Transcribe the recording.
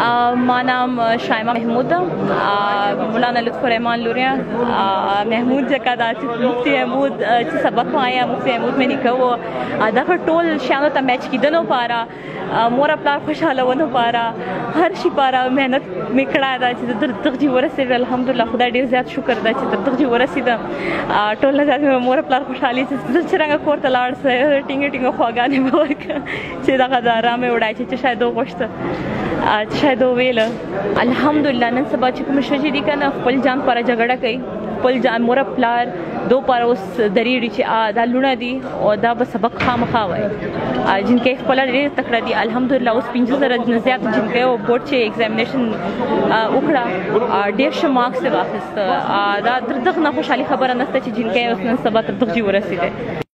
My name is Shaima Mehmud. Mulana Lutfureman Luria. Mehmud kada mufti Mehmud se sabak aaya mufti Mehmud mein nikho aadha far tol shano ta match kidano para mora pla khushal wono para har shi para mehnat mein kada da tarji wara se alhamdulillah khuda de zyada shukr da tarji wara se tol na jame mora pla khushali se chiranga kor talad se tinge tinge khagane work che da gadara mein udai che shayad gosht شاید ویل الحمدلله نن سبا چې کوم شوجې دي کنه خپل جان پر جګړه کوي خپل جان مور پلار دو پر اوس دریړي چې دا لونه دي او دا به سبق خامخا وای جن کې خپل ډېر تکړه دي الحمدلله اوس 500 نه زیات جن کې او بورډ چې ایگزامینیشن وکړه ډېر ښه مارکس واخیست دا دغه نه خوشالي خبره نشته چې جن کې اوس نن سبا تر دغه ورسېده